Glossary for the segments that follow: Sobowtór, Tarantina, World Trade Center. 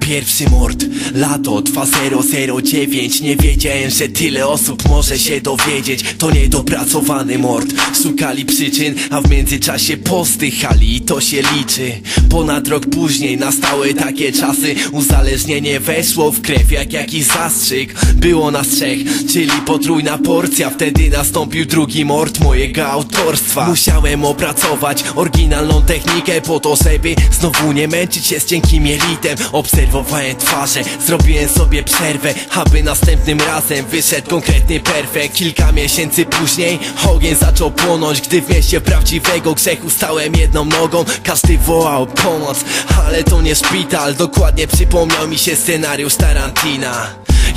Pierwszy mord, lato 2009. Nie wiedziałem, że tyle osób może się dowiedzieć. To niedopracowany mord. Szukali przyczyn, a w międzyczasie postychali i to się liczy. Ponad rok później nastały takie czasy. Uzależnienie weszło w krew jak jakiś zastrzyk. Było nas trzech, czyli potrójna porcja. Wtedy nastąpił drugi mord mojego autorstwa. Musiałem opracować oryginalną technikę po to, żeby znowu nie męczyć się z cienkim jelitem. Obserwowałem twarze, zrobiłem sobie przerwę, aby następnym razem wyszedł konkretny perfekt. Kilka miesięcy później ogień zaczął płonąć, gdy w mieście prawdziwego grzechu stałem jedną nogą. Każdy wołał o pomoc, ale to nie szpital. Dokładnie przypomniał mi się scenariusz Tarantina.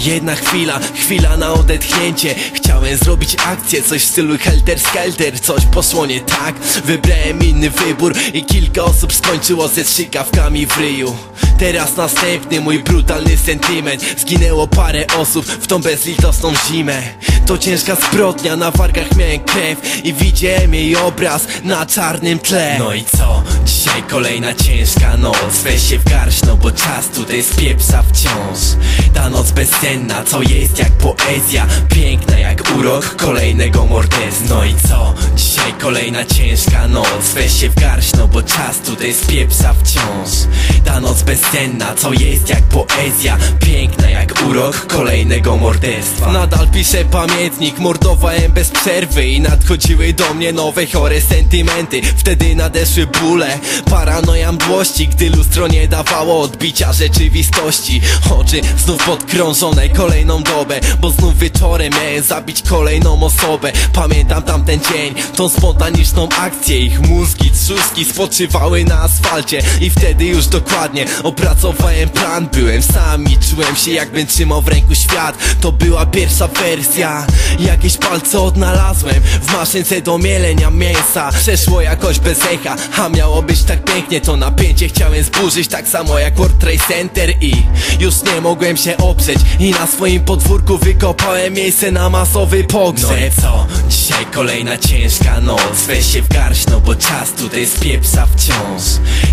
Jedna chwila, chwila na odetchnięcie. Chciałem zrobić akcję, coś w stylu helter skelter. Coś poszło nie tak, wybrałem inny wybór i kilka osób skończyło ze strzykawkami w ryju. Teraz następny mój brutalny sentyment. Zginęło parę osób w tą bezlitosną zimę. To ciężka zbrodnia, na wargach miałem krew i widziałem jej obraz na czarnym tle. No i co? Dzisiaj kolejna ciężka noc. Weź się w garść, no bo czas tutaj spieprza wciąż. Ta noc bezsenna, co jest jak poezja, piękna jak urok kolejnego morderstwa. No i co? Dzisiaj kolejna ciężka noc. Weź się w garść, no bo czas tutaj spieprza wciąż. Ta noc bezsenna, co jest jak poezja, piękna jak urok kolejnego morderstwa. Nadal piszę pamiętnik, mordowałem bez przerwy i nadchodziły do mnie nowe chore sentymenty. Wtedy nadeszły bóle, paranoja, mdłości, gdy lustro nie dawało odbicia rzeczywistości. Oczy znów podkrążone kolejną dobę, bo znów wieczorem miałem zabić kolejną osobę. Pamiętam tamten dzień, tą spontaniczną akcję. Ich mózgi, trzuski spoczywały na asfalcie i wtedy już dokładnie opracowałem plan. Byłem sam i czułem się, jakbym trzymał w ręku świat. To była pierwsza wersja. Jakieś palce odnalazłem w maszynce do mielenia mięsa. Przeszło jakoś bez echa, a miało być tak pięknie. To napięcie chciałem zburzyć, tak samo jak World Trade Center. I już nie mogłem się oprzeć i na swoim podwórku wykopałem miejsce na masowy pogrzeb. No i co? Dzisiaj kolejna ciężka noc. Weź się w garść, no bo czas tutaj spieprza wciąż.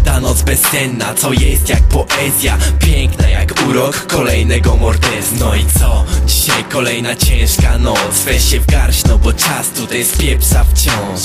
Ta noc bezsenna, co jest jak poezja, piękna jak urok kolejnego morderstwa. No i co? Dzisiaj kolejna ciężka noc. Weź się w garść, no bo czas tutaj spieprza wciąż.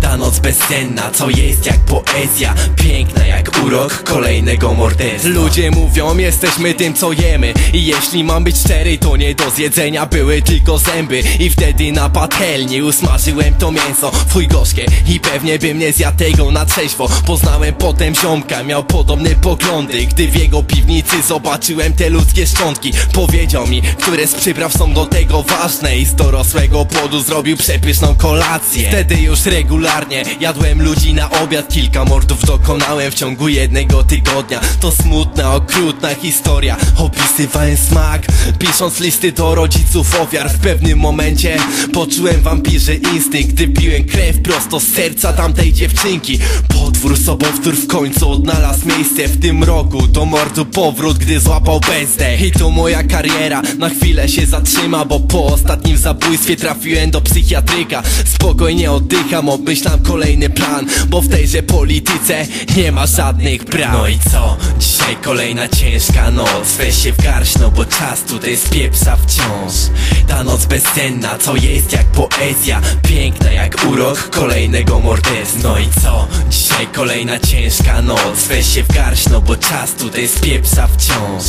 Ta noc bezsenna, co jest jak poezja, piękna jak urok kolejnego morderstwa. Ludzie mówią, jesteśmy tym, co jemy. I jeśli mam być szczery, to nie do zjedzenia były tylko zęby. I wtedy na patelni usmażyłem to mięso, fuj gorzkie, i pewnie bym nie zjadł tego na trzeźwo. Poznałem potem ziomka, miał podobne poglądy. Gdy w jego piwnicy zobaczyłem te ludzkie szczątki, powiedział mi, które z przypraw są do tego ważne. I z dorosłego płodu zrobił przepyszną kolację. Wtedy już regularnie jadłem ludzi na obiad. Kilka mordów dokonałem w ciągu jednego tygodnia. To smutna, okrutna historia. Opisywałem smak, pisząc listy do rodziców ofiar. W pewnym momencie poczułem wampirzy instynkt, gdy piłem krew prosto z serca tamtej dziewczynki. Podwór Sobowtór w końcu odnalazł miejsce. W tym roku do mordu powrót, gdy złapał bezdech. I to moja kariera na chwilę się zatrzyma, bo po ostatnim zabójstwie trafiłem do psychiatryka. Spokojnie oddycham, obmyślam kolejny plan, bo w tejże polityce nie ma żadnych praw. No i co? Dzisiaj kolejna ciężka noc. Weź się w garść, no bo czas tutaj spieprza wciąż. Ta noc bezsenna, co jest jak poezja, piękna jak urok kolejnego morderstwa. No i co? Dzisiaj kolejna ciężka noc. Weź się w garść, no bo czas tutaj spieprza wciąż.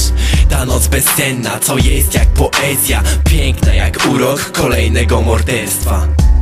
Ta noc bezsenna, co jest jak poezja, piękna jak urok kolejnego morderstwa.